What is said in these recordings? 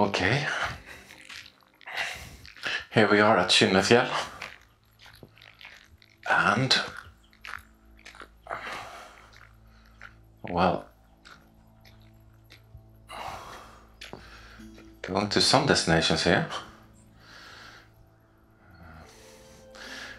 Okay. Here we are at Kynnefjäll. And, well, going to some destinations here.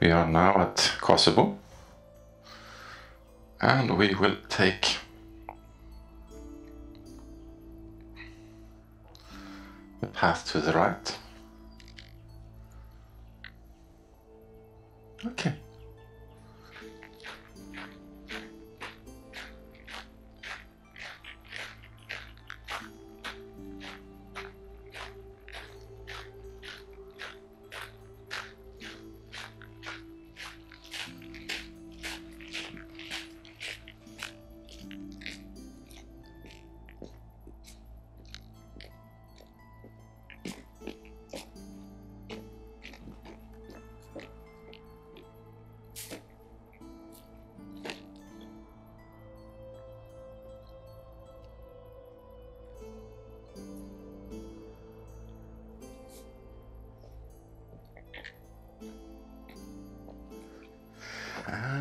We are now at Kasebo, and we will take the path to the right. Okay.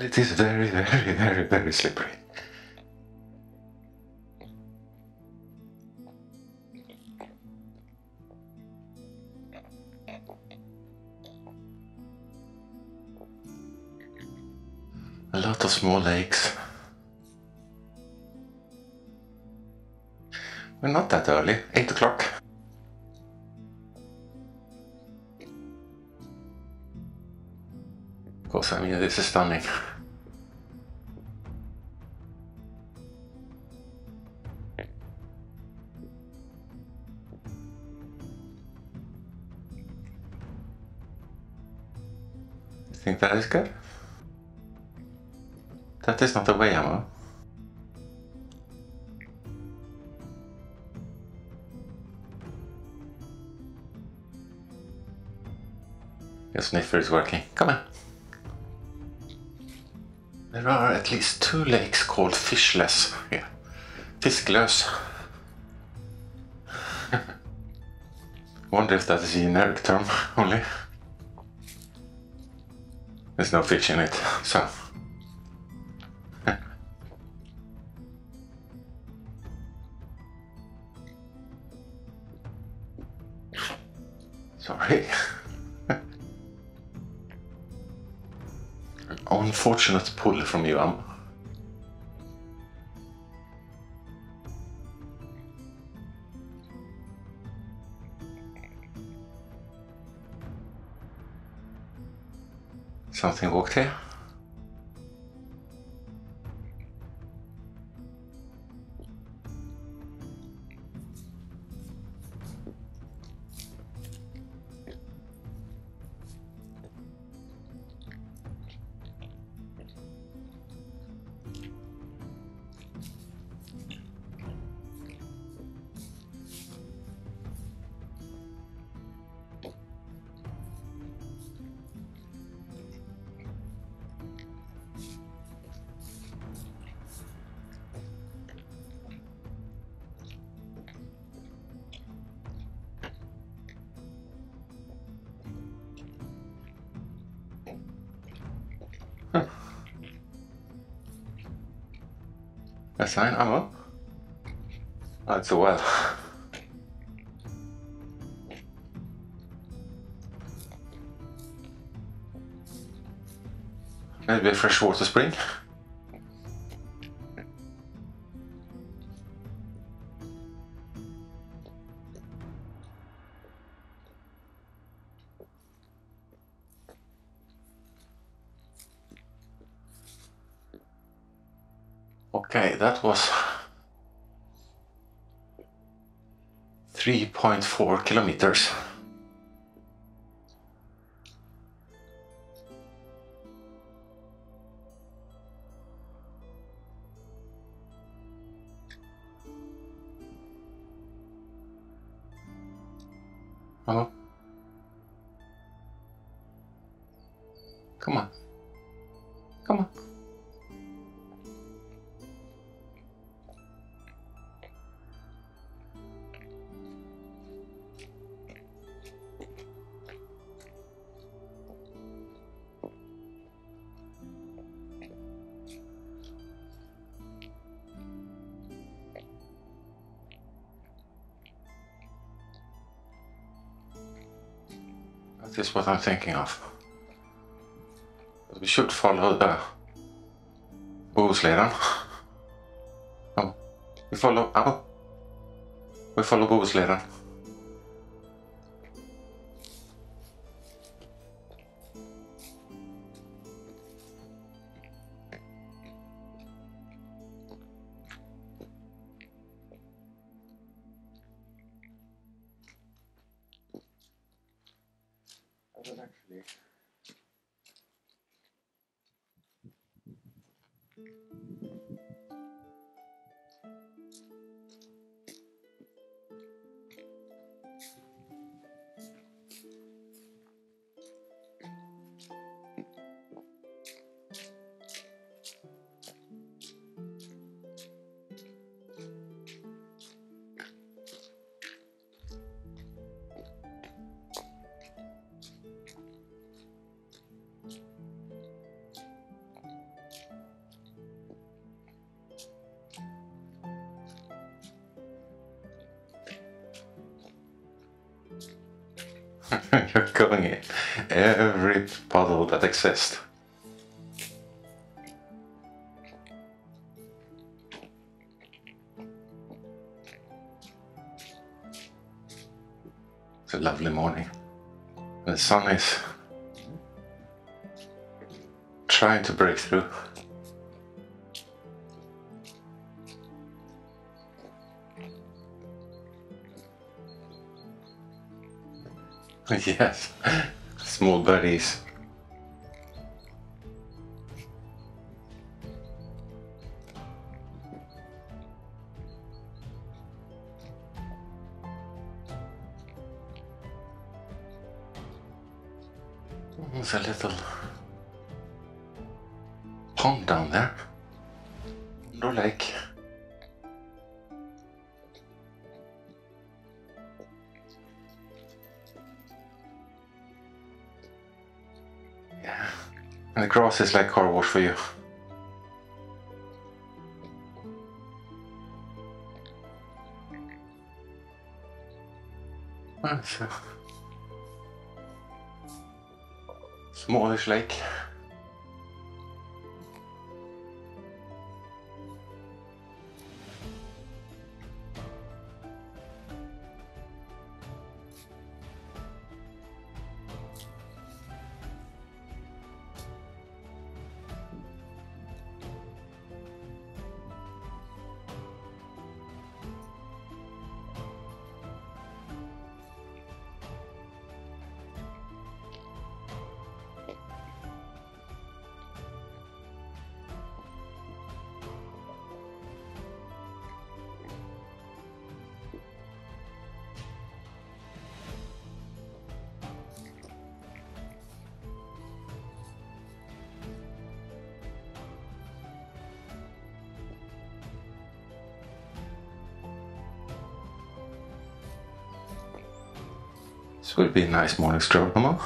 It is very, very, very, very slippery. A lot of small lakes. We're not that early, 8 o'clock. Of course, I mean, this is stunning. I think that is good. That is not the way, Emma. Your sniffer is working. Come on. There are at least 2 lakes called fishless here. Fisklös. Wonder if that is a generic term only. There's no fish in it, so... Sorry. An unfortunate pull from you, Something walked here. A sign, Ammo? Oh, it's a well. Maybe a freshwater spring? Okay, that was 3.4 kilometers. Hello? Come on. Come on. This is what I'm thinking of. We should follow the Bohusleden. No, we follow Bohusleden. You're going in every puddle that exists. It's a lovely morning. The sun is trying to break through. Yes, small buddies. There's a little pond down there. No lake. The grass is like car wash for you. That's a smallish lake. This would be a nice morning stroll, come on.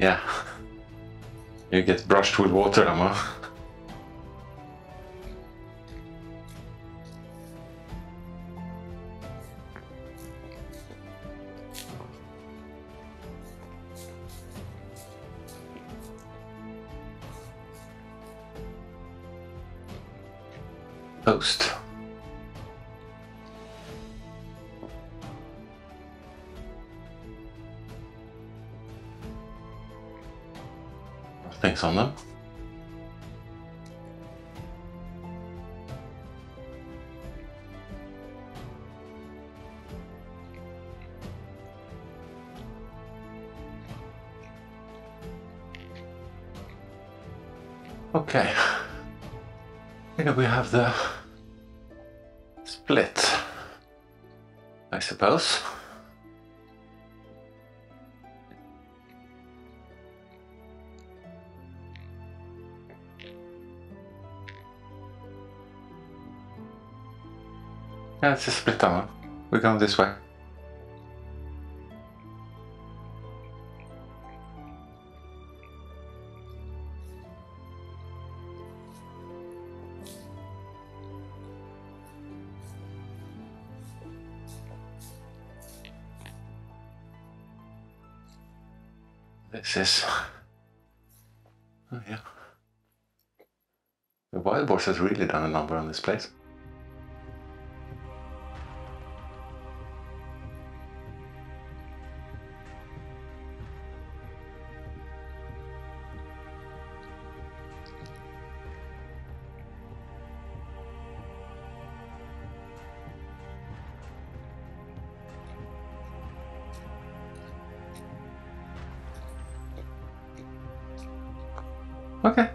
Yeah, you get brushed with water, Emma. Post. Nothing's on them. Okay. Here we have the split, I suppose. Yeah, it's a split down. We're going this way. This is... oh, yeah. The wild boars has really done a number on this place. Okay.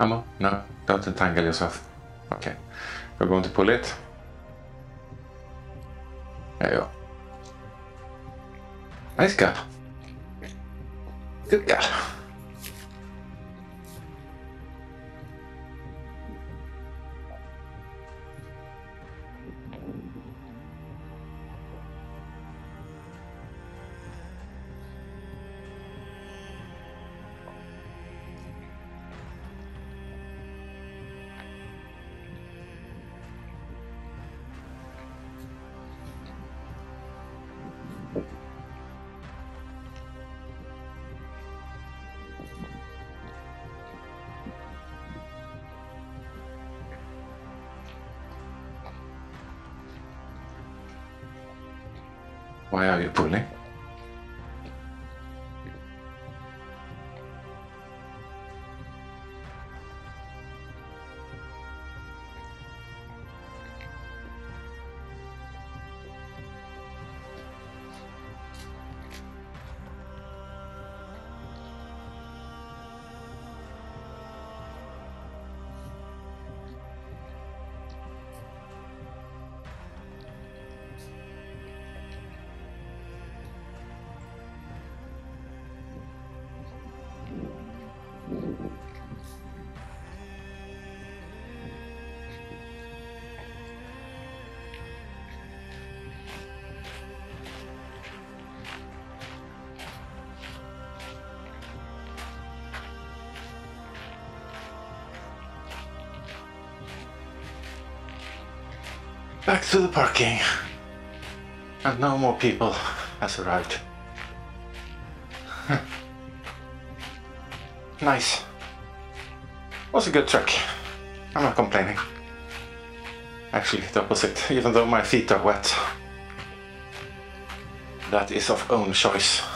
Ammo? No, don't entangle yourself. Okay, we're going to pull it. There you go. Nice girl. Good girl. Why are you pulling? Back to the parking, and no more people has arrived. Nice. Was a good trek. I'm not complaining. Actually, the opposite, even though my feet are wet. That is of own choice.